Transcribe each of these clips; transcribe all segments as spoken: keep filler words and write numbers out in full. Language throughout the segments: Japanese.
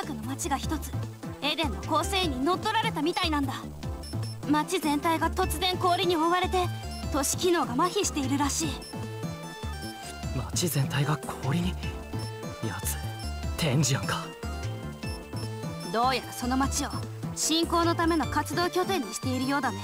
近くの町が一つエデンの構成に乗っ取られたみたいなんだ。町全体が突然氷に覆われて都市機能が麻痺しているらしい。町全体が氷に？やつ天智やんか。どうやらその町を信仰のための活動拠点にしているようだね。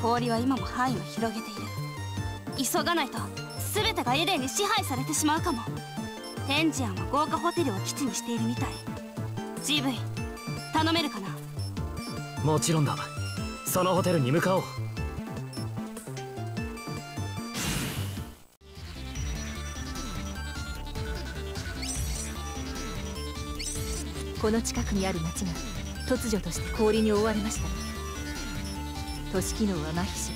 氷は今も範囲を広げている。急がないと全てがエデンに支配されてしまうかも。天智庵は豪華ホテルを基地にしているみたい。 ジーブイ 頼めるかな？もちろんだ。そのホテルに向かおう。この近くにある町が突如として氷に覆われました。都市機能は麻痺し、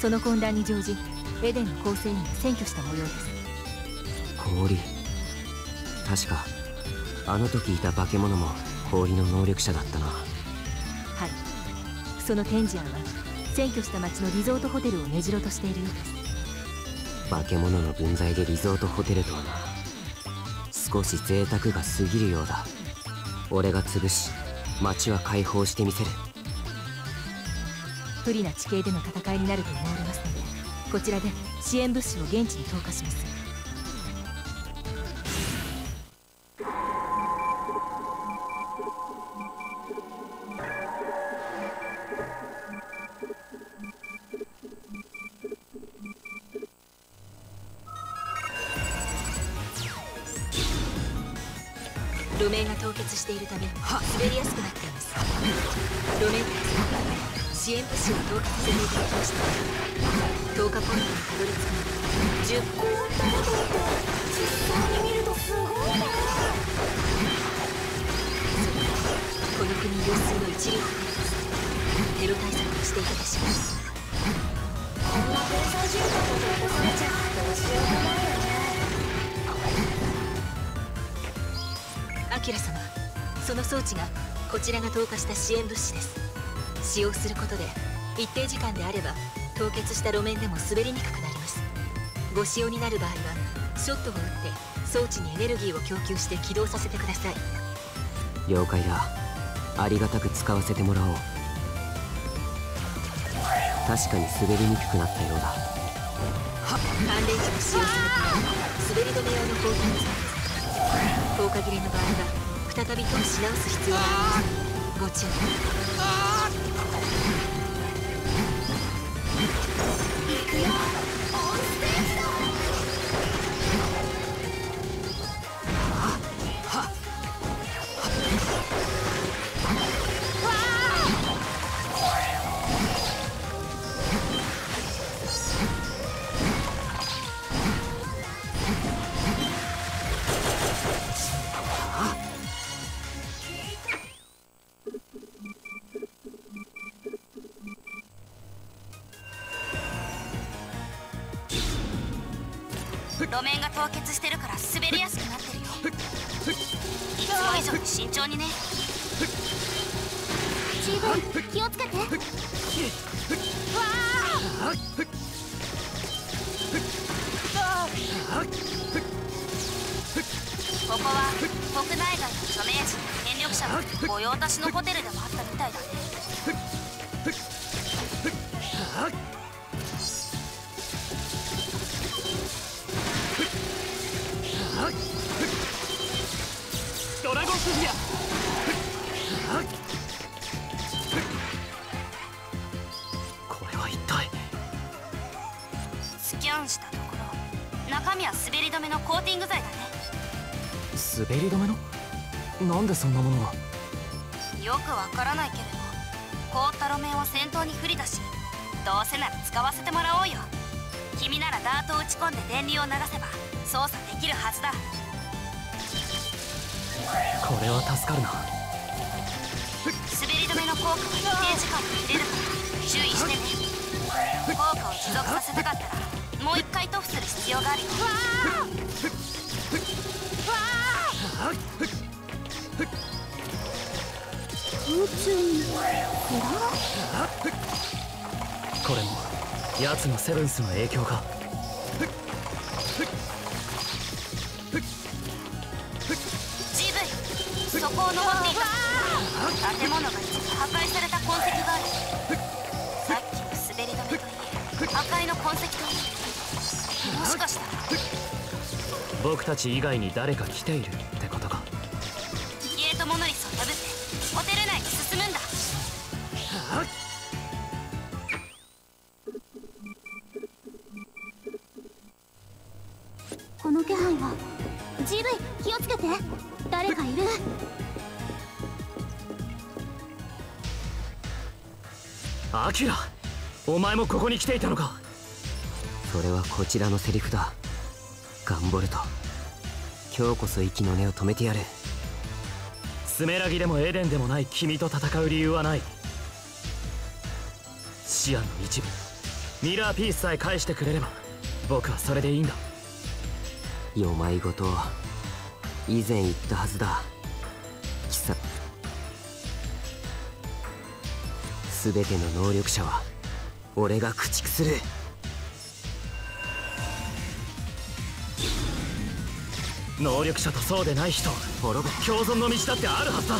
その混乱に乗じエデンの構成員が占拠した模様です。氷、確かあの時いた化け物も氷の能力者だったな。はい、その天智庵は占拠した町のリゾートホテルを根城としているようです。化け物の分際でリゾートホテルとはな、少し贅沢が過ぎるようだ。俺が潰し町は解放してみせる。不利な地形での戦いになると思われますので、こちらで支援物資を現地に投下します。路面が凍結しているため滑りやすくなっています。路面から支援物資を投下させていただきました。投下ポイントにたどり着くまでじゅっぷん。凍ったホテルって実際に見るとすごいね。この国有数の一流ホテルです。テロ対策をしていただきます。こんな閉鎖住宅を残されちゃどうしようもないよね。アキラ様、その装置がこちらが投下した支援物資です。使用することで一定時間であれば凍結した路面でも滑りにくくなります。ご使用になる場合はショットを打って装置にエネルギーを供給して起動させてください。了解だ。ありがたく使わせてもらおう。確かに滑りにくくなったようだ。乾電池を使用するため滑り止め用のコーティング、効果切れの場合は再び通し直す必要があります。ご注意。路面が凍結してるから滑りやすくなってるよ。いつも以上に慎重にね。十分気をつけて。わあ、ここは国内外の著名人権力者の御用達のホテルでもあったみたいだね。ドラゴンフィギュア、これは一体。スキャンしたところ、中身は滑り止めのコーティング剤だね。滑り止めの？なんでそんなものが？よくわからないけれど、凍った路面を先頭に振り出し、どうせなら使わせてもらおうよ。君ならダートを打ち込んで電流を流せば操作できるはずだ。これは助かるな。滑り止めの効果は一定時間に切れるから注意してね。効果を持続させたかったらもう一回塗布する必要があるよ。わあ、宇宙にこれもやつのセブンスの影響か。そここを登っていた。建物が破壊された痕跡がある。さっきの滑り止めといえ破壊の痕跡といえ、もしかしたら僕たち以外に誰か来ているってことか。ゲートモノリスを破ってホテル内に進むんだ。はっこの気配は。 ジーブイ 気をつけて、誰かいる。アキラ、お前もここに来ていたのか。それはこちらのセリフだ。ガンボルト、今日こそ息の根を止めてやる。スメラギでもエデンでもない君と戦う理由はない。シアンの一部ミラーピースさえ返してくれれば僕はそれでいいんだ。よまいごと以前言ったはずだ。貴様、すべての能力者は俺が駆逐する。能力者とそうでない人、滅ぼ共存の道だってあるはずだ。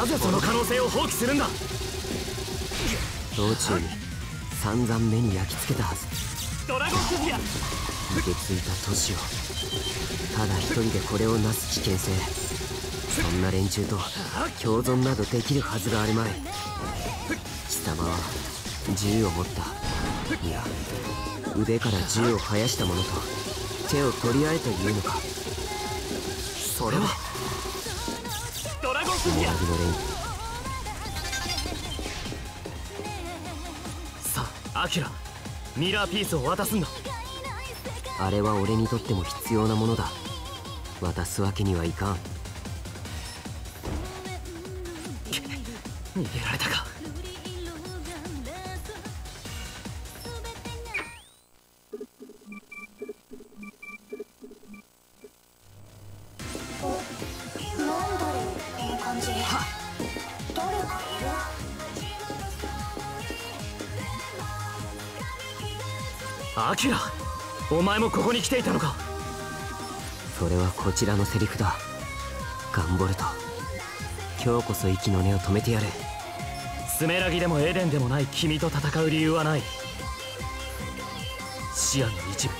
なぜその可能性を放棄するんだ。道中に散々目に焼き付けたはず。ドラゴンクズや受け継いだ都市をただ一人でこれをなす危険性、そんな連中と共存などできるはずがあるまい。貴様は銃を持った、いや腕から銃を生やしたものと手を取り合えというのか。それはドラゴンクリアの連中さあ。アキラ、ミラーピースを渡すんだ。あれは俺にとっても必要なものだ。渡すわけにはいかん。逃げられたか。なんだろう、いい感じ。誰かいる。アキラ、お前もここに来ていたのか。それはこちらのセリフだ。ガンボルト、今日こそ息の根を止めてやる。スメラギでもエデンでもない君と戦う理由はない。シアンの一部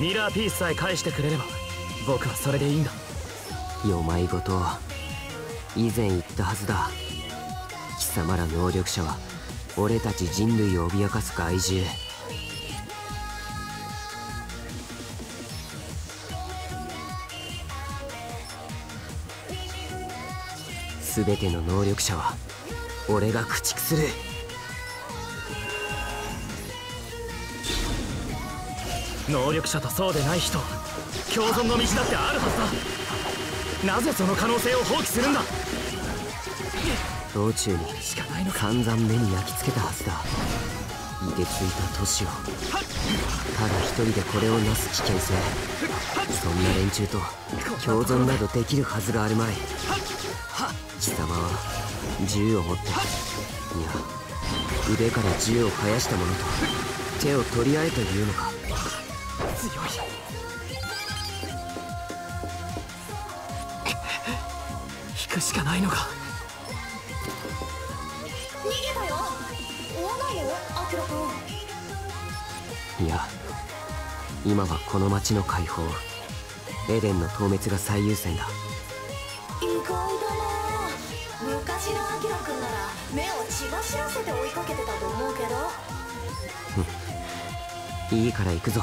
ミラーピースさえ返してくれれば僕はそれでいいんだ。よまいごと以前言ったはずだ。貴様ら能力者は俺たち人類を脅かす害獣、すべての能力者は俺が駆逐する。能力者とそうでない人、共存の道だってあるはずだ。なぜその可能性を放棄するんだ。道中に散々目に焼き付けたはずだ。いてついた都市をただ一人でこれをなす危険性、そんな連中と共存などできるはずがあるまい。貴様は銃を持って、いや腕から銃を生やしたものと手を取り合えというのか。強い。引くしかないのか。逃げたよ。追わないよ、アキラ君。いや、今はこの町の解放、エデンの討滅が最優先だ。昔のアキラ君なら目を血走らせて追いかけてたと思うけど。いいから行くぞ。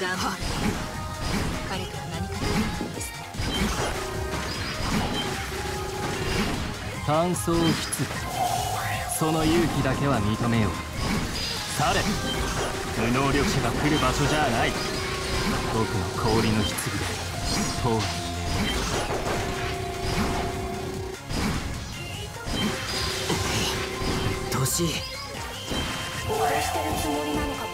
ガンボルト、彼とは何かあるんですね。単装をきつく、その勇気だけは認めよう。され、無能力者が来る場所じゃない。僕の氷の棺でとうに眠る。うっとうしい。応援してるつもりなのかも。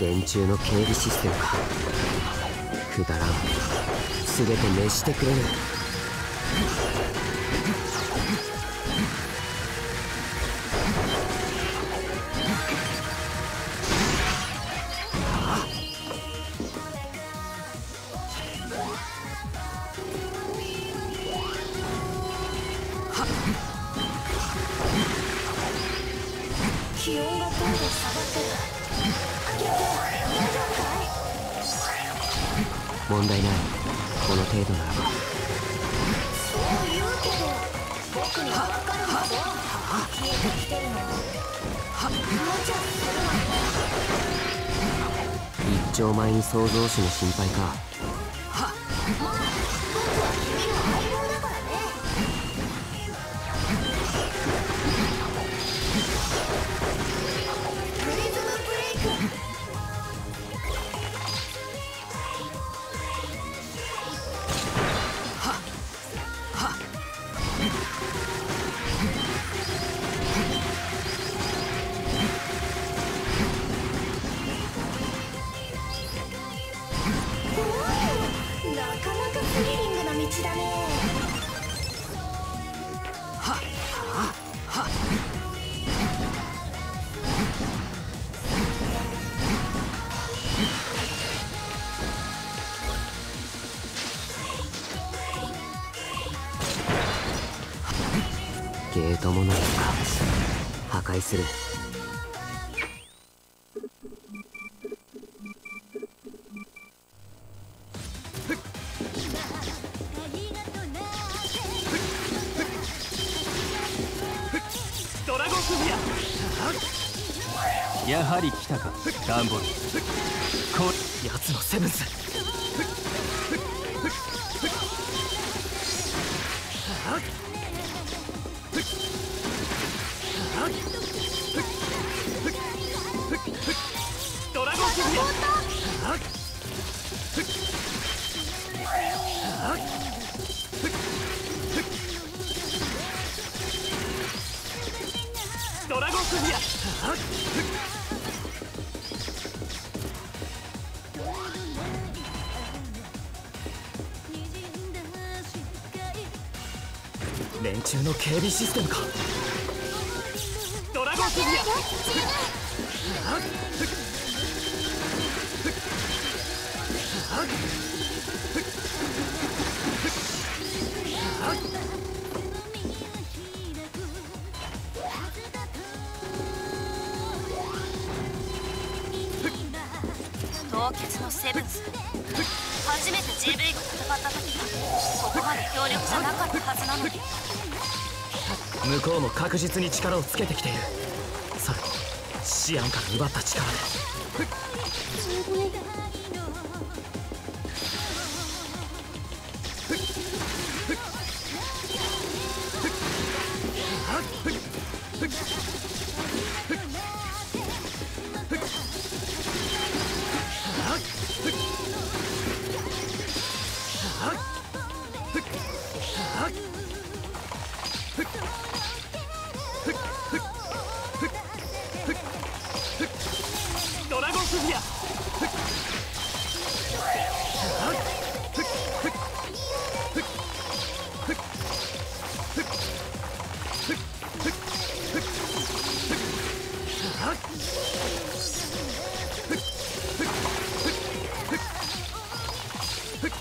連連中の警備システムか。くだらん。全て滅してくれる。気温がどんどん下がってる。問題ない。この程度ならば。そう言うけど僕には分かるはずよ。消えてきてるのもうちょっとするわよ。一丁前に創造主の心配か。まあ僕は君の相棒だからね。プリズムブレイク。ゲートもないか。破壊する。ドラゴンフミヤ、やはり来たかダンボル。こいやつのセブンス。ドラゴンフミヤ。ドラゴンフミヤ。連中の警備システムか。ドラゴンフミヤ。凍結のセブンス、初めて ジーブイ が戦った時はここまで強力じゃなかったはずなのに。向こうも確実に力をつけてきている。さらにシアンから奪った力で。ドラゴンフミヤ。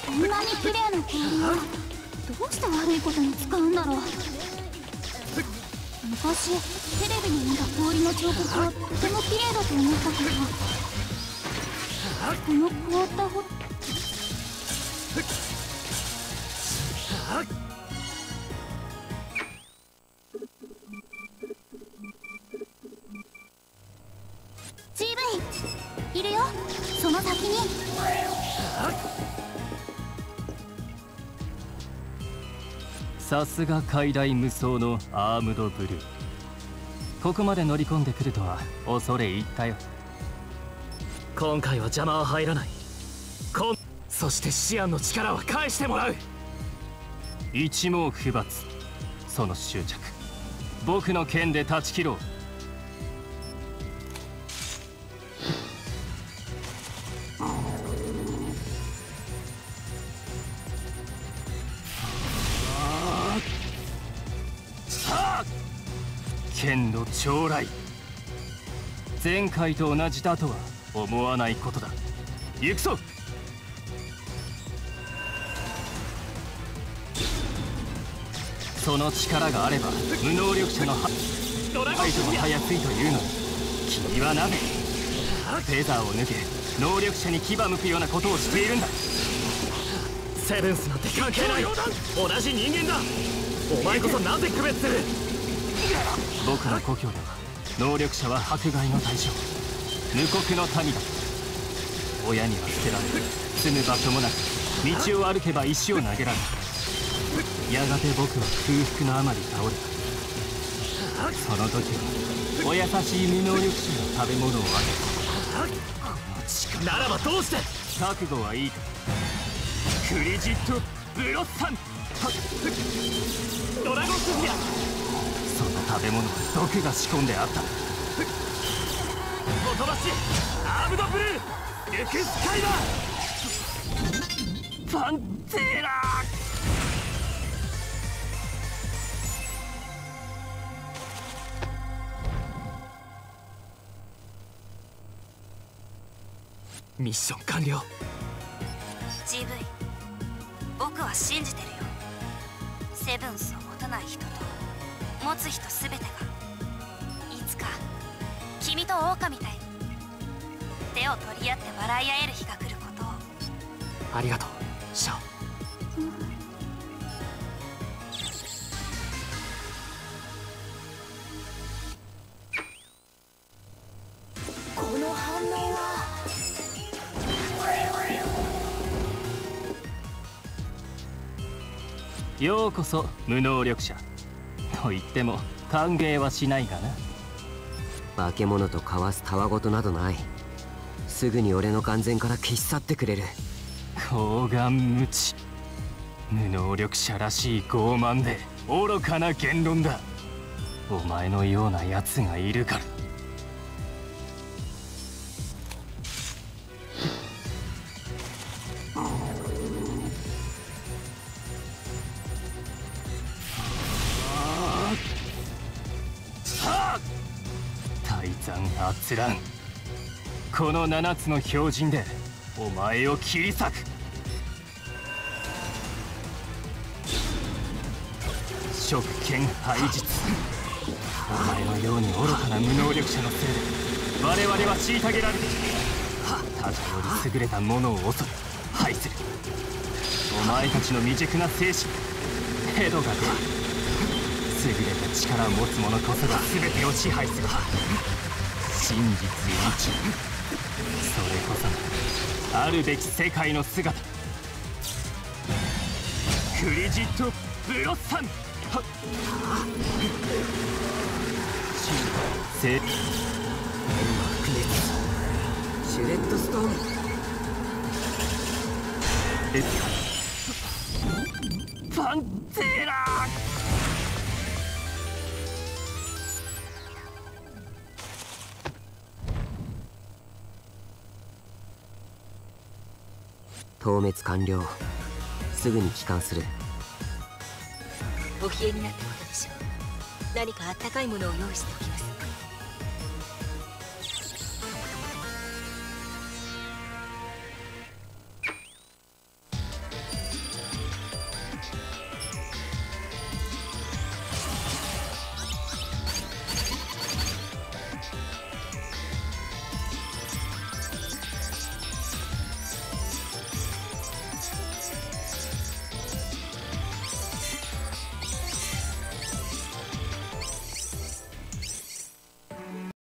こんなに綺麗な煙はどうして悪いことに使うんだろう。昔テレビに見た氷の彫刻はとても綺麗だと思ったけど、この凍ったほジーブイ いるよ、その先に。さすが傀儡無双のアームドブルー。ここまで乗り込んでくるとは恐れ入ったよ。今回は邪魔は入らない。こんそしてシアンの力は返してもらう。一網不罰。その執着、僕の剣で断ち切ろう。剣の将来、前回と同じだとは思わないことだ。行くぞ。その力があれば無能力者のハイトもたやすいというのに、君はなぜフェザーを抜け能力者に牙向くようなことをしているんだ。セブンスなんて関係ない、同じ人間だ。お前こそなぜ区別する。僕の故郷では能力者は迫害の対象、無国の民だ。親には捨てられ、住む場所もなく、道を歩けば石を投げられ、やがて僕は空腹のあまり倒れた。その時はお優しい無能力者の食べ物をあげた。この力ならばどうして。覚悟はいいか。クリジット・ブロッサンドラゴンスフィア。その食べ物は毒が仕込んであった。おとばしアームドブルーエクスカイバーパンテーラー。ミッション完了。 ジーブイ、 僕は信じてるよ。セブンスを持たない人と持つ人すべてがいつか君と狼みたいに手を取り合って笑い合える日が来ることを。ありがとうシャオ。この反応は。ようこそ無能力者。と言っても歓迎はしないがな。化け物と交わすたわごとなどない。すぐに俺の眼前から消し去ってくれる。厚顔無知、無能力者らしい傲慢で愚かな言論だ。お前のようなやつがいるから。このななつの標準でお前を切り裂く。職権廃実、お前のように愚かな無能力者のせいで我々は虐げられている。他者より優れたものを恐れ排する。お前たちの未熟な精神、ヘドが出る。優れた力を持つ者こそが全てを支配する。真実一、それこそがあるべき世界の姿。クリジット・ブロッサンはっセットシュレッドストーンエパンテーラー。消滅完了。すぐに帰還する。お冷えになったことでしょう。何かあったかいものを用意しておきます。